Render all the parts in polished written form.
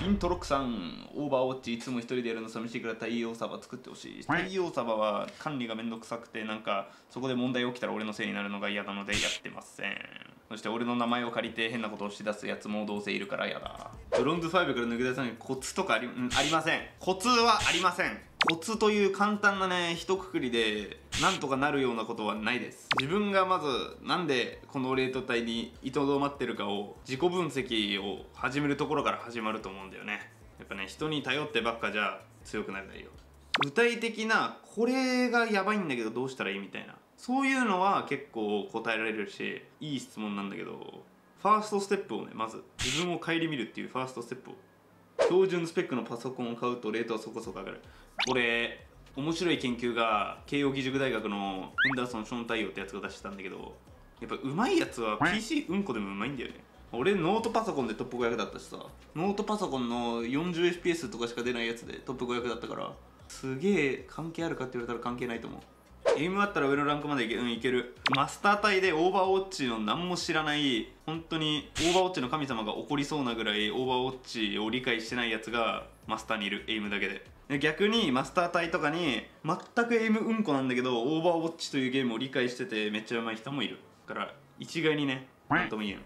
フィントロックさん、オーバーウォッチいつも一人でやるの寂しいから太陽サバ作ってほしい。太陽サバは管理がめんどくさくて、なんかそこで問題起きたら俺のせいになるのが嫌なのでやってません。そして俺の名前を借りて変なことをしだすやつもどうせいるから嫌だ。ブロンズ5から抜け出すのにコツとかありません。コツはありません。コツという簡単なね一括りでなんとかなるようなことはないです。自分がまずなんでこのレート帯に居とどまってるかを自己分析を始めるところから始まると思うんだよね。やっぱね、人に頼ってばっかじゃ強くなれないよ。具体的なこれがやばいんだけどどうしたらいいみたいな、そういうのは結構答えられるしいい質問なんだけど、ファーストステップをね、まず自分を顧みるっていうファーストステップを。標準スペックのパソコンを買うとレートはそこそこ上がる。これ面白い研究が慶應義塾大学のヘンダーソン・ショーン太陽ってやつが出してたんだけど、やっぱうまいやつは PC うんこでもうまいんだよね。俺ノートパソコンでトップ500だったしさ、ノートパソコンの 40fps とかしか出ないやつでトップ500だったから、すげえ関係あるかって言われたら関係ないと思う。エイムあったら上のランクまでいける。マスター隊でオーバーウォッチの何も知らない、本当にオーバーウォッチの神様が怒りそうなぐらいオーバーウォッチを理解してないやつがマスターにいる。エイムだけで。逆にマスター隊とかに全くエイムうんこなんだけどオーバーウォッチというゲームを理解しててめっちゃうまい人もいるから、一概にね何とも言えん。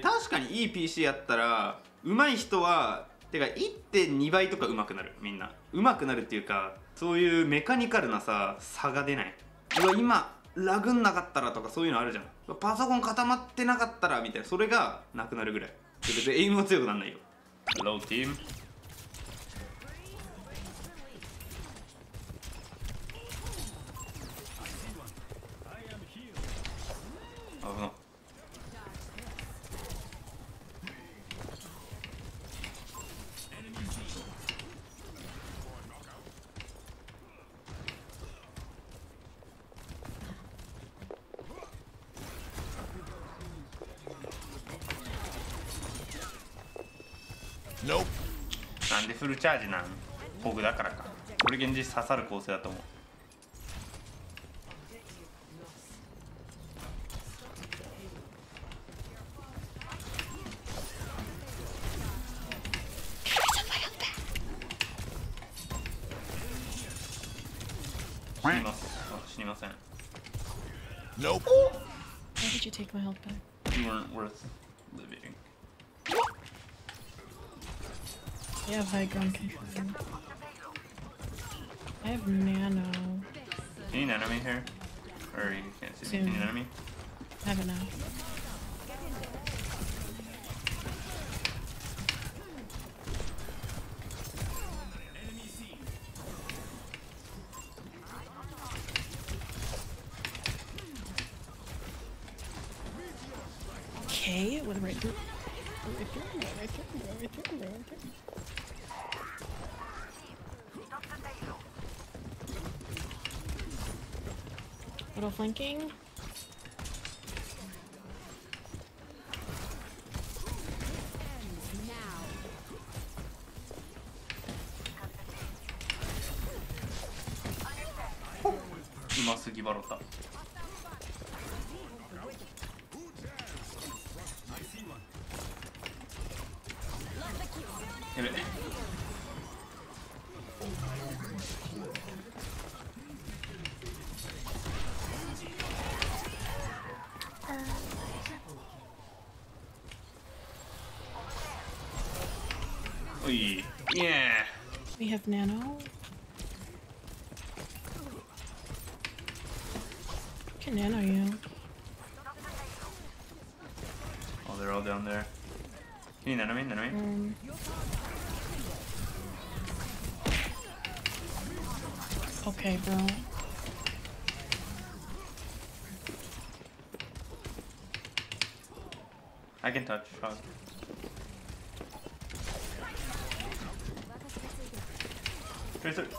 確かにいい PC やったらうまい人はてか 1.2 倍とかうまくなる。みんなうまくなるっていうか、そういうメカニカルなさ差が出ない。うわ今ラグんなかったらとかそういうのあるじゃん。パソコン固まってなかったらみたいな、それがなくなるぐらい。別にエイムは強くなんないよ。ローチームなんでフルチャージなん？フォグだからか。これ現実刺さる構成だと思う。死にます。死にません。No. Why did you take my health back? You weren't worth living.I have high ground control. I have nano. Do you nano me here? Or you can't see me? Can you nano me? I have it now. Okay, what am I doing? I can't. Little flanking. Umasugi Barota. Yeah. We have nano. I can nano you. Oh, they're all down there. Can you nano me? Nano me? Okay, bro.I can touch. Probably. Tracer. Nice.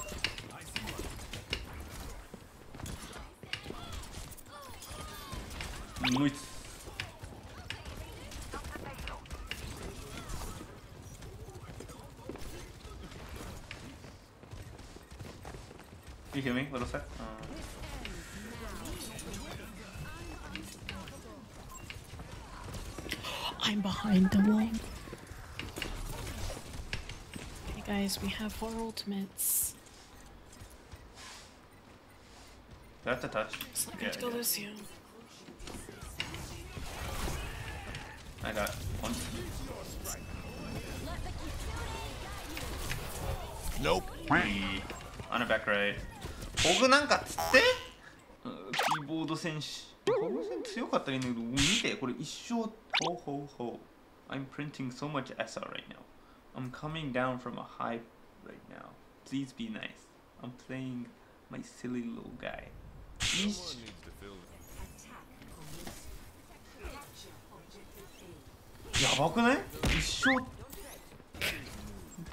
You hear me? Little sec. I'm behind the wall. guys, we have four ultimates. That's a touch. It's not going to kill this you. I got one. Nope. On a back right. 僕なんかつってキーボード戦士。この戦強かったね。見てこれ一生。ほうほうほう。I'm printing so much SR right now. I'm coming down from a high right now. Please be nice. I'm playing my silly little guy. やばくない？一生。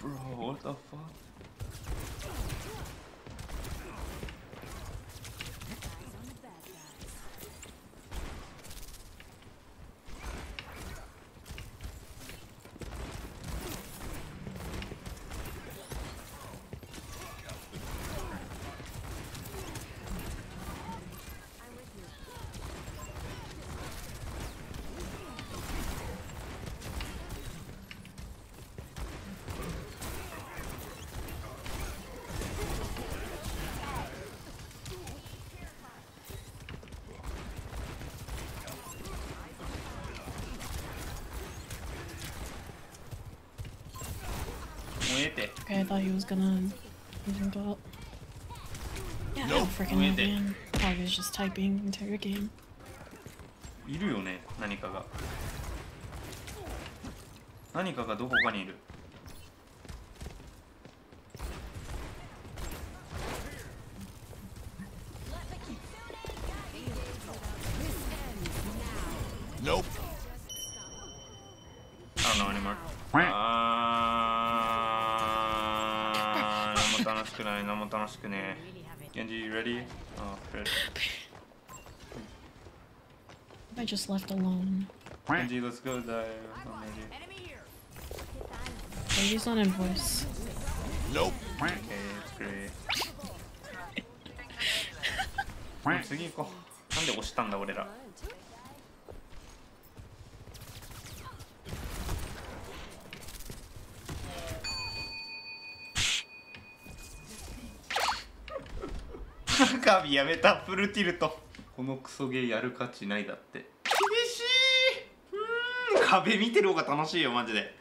Bro, what the fuck? Okay, I thought he was gonna even go up. Yeah, no freaking way, man. I was just typing the entire game. いるよね、何かが。何かがどこかにいる。Nope. I don't know anymore. No more fun. Genji, you ready? Oh, good. I just left alone. Genji, let's go dive. I'm ready. Oh, he's not in voice. Nope. Okay, it's great. 次行こう。なんで押したんだ俺ら。カビやめたフルティルト。このクソゲーやる価値ないだって。厳しい。壁見てる方が楽しいよマジで。